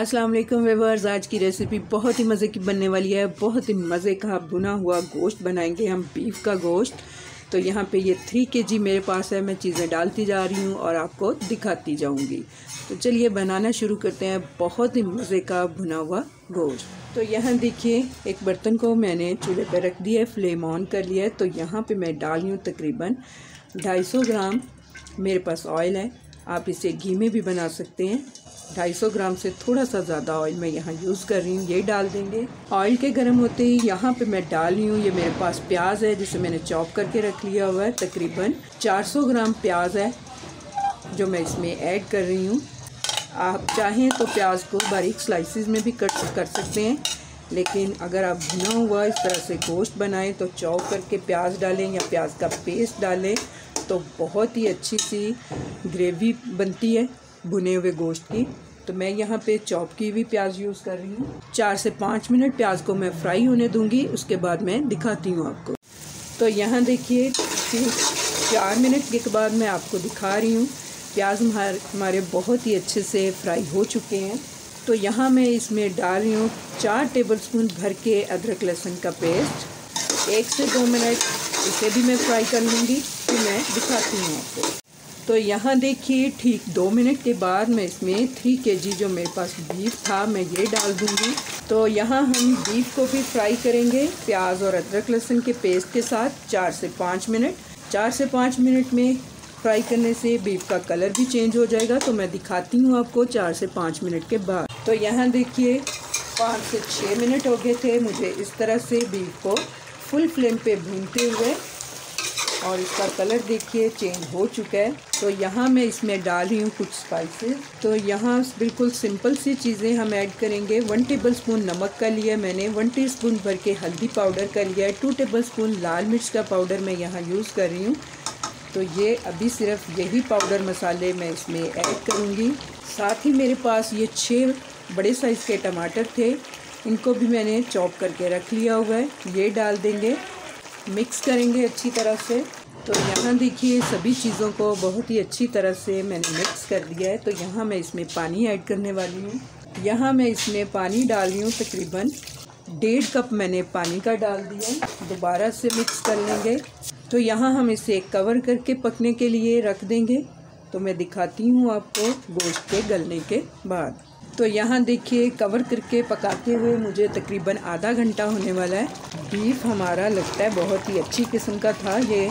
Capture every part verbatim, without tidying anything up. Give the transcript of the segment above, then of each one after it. अस्सलाम वालेकुम व्यूअर्स, आज की रेसिपी बहुत ही मज़े की बनने वाली है। बहुत ही मज़े का भुना हुआ गोश्त बनाएंगे हम, बीफ का गोश्त। तो यहाँ पे ये थ्री केजी मेरे पास है, मैं चीज़ें डालती जा रही हूँ और आपको दिखाती जाऊँगी। तो चलिए बनाना शुरू करते हैं बहुत ही मज़े का भुना हुआ गोश्त। तो यहाँ देखिए, एक बर्तन को मैंने चूल्हे पर रख दिया है, फ्लेम ऑन कर लिया है। तो यहाँ पर मैं डाल रही हूँ तकरीबन ढाई सौ ग्राम, मेरे पास ऑयल है, आप इसे घी में भी बना सकते हैं। दो सौ पचास ग्राम से थोड़ा सा ज़्यादा ऑयल मैं यहाँ यूज़ कर रही हूँ, ये डाल देंगे। ऑयल के गर्म होते ही यहाँ पे मैं डाल रही हूँ, ये मेरे पास प्याज है जिसे मैंने चॉप करके रख लिया हुआ है। तकरीबन चार सौ ग्राम प्याज है जो मैं इसमें ऐड कर रही हूँ। आप चाहें तो प्याज को बारीक स्लाइसिस में भी कट कर सकते हैं, लेकिन अगर आप भुना हुआ इस तरह से गोश्त बनाएँ तो चॉप करके प्याज डालें या प्याज का पेस्ट डालें तो बहुत ही अच्छी सी ग्रेवी बनती है भुने हुए गोश्त की। तो मैं यहाँ पे चॉप की हुई प्याज यूज़ कर रही हूँ। चार से पाँच मिनट प्याज को मैं फ्राई होने दूँगी, उसके बाद मैं दिखाती हूँ आपको। तो यहाँ देखिए, चार मिनट के बाद मैं आपको दिखा रही हूँ प्याज हमारे बहुत ही अच्छे से फ्राई हो चुके हैं। तो यहाँ मैं इसमें डाल रही हूँ चार टेबलस्पून भर के अदरक लहसुन का पेस्ट। एक से दो मिनट इसे भी मैं फ्राई कर लूँगी, फिर मैं दिखाती हूँ आपको। तो यहाँ देखिए, ठीक दो मिनट के बाद मैं इसमें थ्री केजी जो मेरे पास बीफ था मैं ये डाल दूँगी। तो यहाँ हम बीफ को भी फ्राई करेंगे प्याज और अदरक लहसुन के पेस्ट के साथ चार से पाँच मिनट। चार से पाँच मिनट में फ्राई करने से बीफ का कलर भी चेंज हो जाएगा, तो मैं दिखाती हूँ आपको चार से पाँच मिनट के बाद। तो यहाँ देखिए, पाँच से छः मिनट हो गए थे मुझे इस तरह से बीफ को फुल फ्लेम पर भूनते हुए, और इसका कलर देखिए चेंज हो चुका है। तो यहाँ मैं इसमें डाल रही हूँ कुछ स्पाइसेस। तो यहाँ बिल्कुल सिंपल सी चीज़ें हम ऐड करेंगे। वन टेबलस्पून नमक का लिया मैंने, वन टीस्पून भर के हल्दी पाउडर का लिया है, टू टेबलस्पून लाल मिर्च का पाउडर मैं यहाँ यूज़ कर रही हूँ। तो ये अभी सिर्फ यही पाउडर मसाले मैं इसमें ऐड करूँगी। साथ ही मेरे पास ये छः बड़े साइज़ के टमाटर थे, इनको भी मैंने चॉप करके रख लिया हुआ है, ये डाल देंगे। मिक्स करेंगे अच्छी तरह से। तो यहाँ देखिए, सभी चीज़ों को बहुत ही अच्छी तरह से मैंने मिक्स कर दिया है। तो यहाँ मैं इसमें पानी ऐड करने वाली हूँ। यहाँ मैं इसमें पानी डाल रही हूँ, तकरीबन डेढ़ कप मैंने पानी का डाल दिया। दोबारा से मिक्स कर लेंगे। तो यहाँ हम इसे कवर करके पकने के लिए रख देंगे। तो मैं दिखाती हूँ आपको गोश्त के गलने के बाद। तो यहाँ देखिए, कवर करके पकाते हुए मुझे तकरीबन आधा घंटा होने वाला है। बीफ हमारा लगता है बहुत ही अच्छी किस्म का था, ये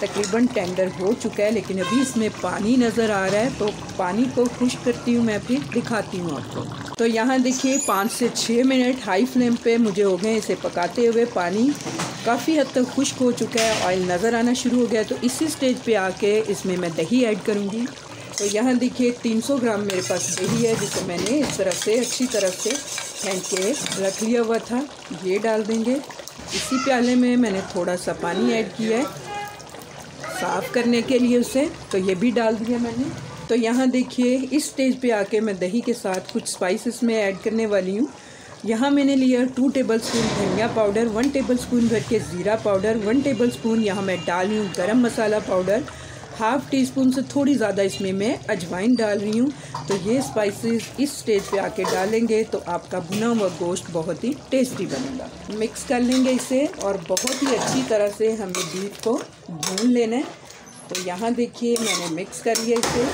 तकरीबन टेंडर हो चुका है, लेकिन अभी इसमें पानी नज़र आ रहा है। तो पानी को खुश्क करती हूँ मैं, फिर दिखाती हूँ आपको। तो यहाँ देखिए, पाँच से छः मिनट हाई फ्लेम पे मुझे हो गए इसे पकाते हुए। पानी काफ़ी हद तक खुश्क हो चुका है, ऑयल नज़र आना शुरू हो गया। तो इसी स्टेज पर आके इसमें मैं दही ऐड करूँगी। तो यहाँ देखिए, तीन सौ ग्राम मेरे पास दही है जिसे मैंने इस तरह से अच्छी तरह से फेंट के रख लिया हुआ था, ये डाल देंगे। इसी प्याले में मैंने थोड़ा सा पानी ऐड किया है साफ़ करने के लिए उसे, तो ये भी डाल दिया मैंने। तो यहाँ देखिए, इस स्टेज पे आके मैं दही के साथ कुछ स्पाइसेस में ऐड करने वाली हूँ। यहाँ मैंने लिया टू टेबलस्पून धनिया पाउडर, वन टेबलस्पून भर के ज़ीरा पाउडर, वन टेबलस्पून यहाँ मैं डाल रही हूँ गरम मसाला पाउडर, हाफ़ टी स्पून से थोड़ी ज़्यादा इसमें मैं अजवाइन डाल रही हूँ। तो ये स्पाइसेस इस स्टेज पे आके डालेंगे तो आपका भुना हुआ गोश्त बहुत ही टेस्टी बनेगा। मिक्स कर लेंगे इसे, और बहुत ही अच्छी तरह से हमें बीफ को भून लेना है। तो यहाँ देखिए, मैंने मिक्स कर लिया इसे,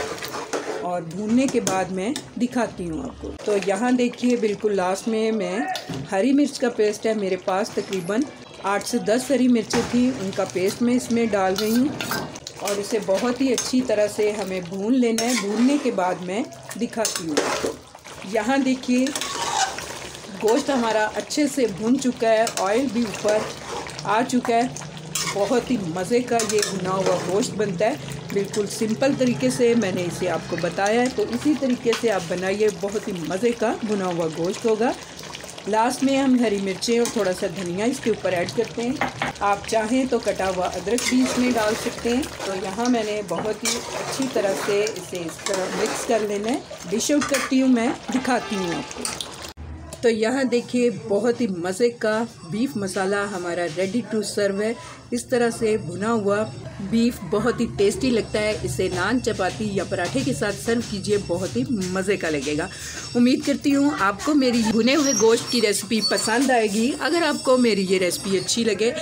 और भूनने के बाद मैं दिखाती हूँ आपको। तो यहाँ देखिए, बिल्कुल लास्ट में मैं हरी मिर्च का पेस्ट है मेरे पास, तकरीबन आठ से दस हरी मिर्चें थी, उनका पेस्ट मैं इसमें डाल रही हूँ, और इसे बहुत ही अच्छी तरह से हमें भून लेना है। भूनने के बाद मैं दिखाती हूँ आपको। यहाँ देखिए, गोश्त हमारा अच्छे से भुन चुका है, ऑयल भी ऊपर आ चुका है। बहुत ही मज़े का ये भुना हुआ गोश्त बनता है। बिल्कुल सिंपल तरीके से मैंने इसे आपको बताया है, तो इसी तरीके से आप बनाइए, बहुत ही मज़े का भुना हुआ गोश्त होगा। लास्ट में हम हरी मिर्चें और थोड़ा सा धनिया इसके ऊपर ऐड करते हैं। आप चाहें तो कटा हुआ अदरक भी इसमें डाल सकते हैं। तो यहाँ मैंने बहुत ही अच्छी तरह से इसे इस तरह मिक्स कर लेना है। डिश आउट करती हूँ मैं, दिखाती हूँ आपको। तो यहाँ देखिए बहुत ही मज़े का बीफ मसाला हमारा रेडी टू सर्व है। इस तरह से भुना हुआ बीफ बहुत ही टेस्टी लगता है। इसे नान, चपाती या पराठे के साथ सर्व कीजिए, बहुत ही मज़े का लगेगा। उम्मीद करती हूँ आपको मेरी भुने हुए गोश्त की रेसिपी पसंद आएगी। अगर आपको मेरी ये रेसिपी अच्छी लगे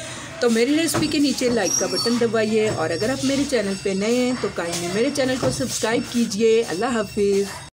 तो मेरी रेसिपी के नीचे लाइक का बटन दबाइए और अगर आप मेरे चैनल पे नए हैं तो काइंडली मेरे चैनल को सब्सक्राइब कीजिए। अल्लाह हाफिज़।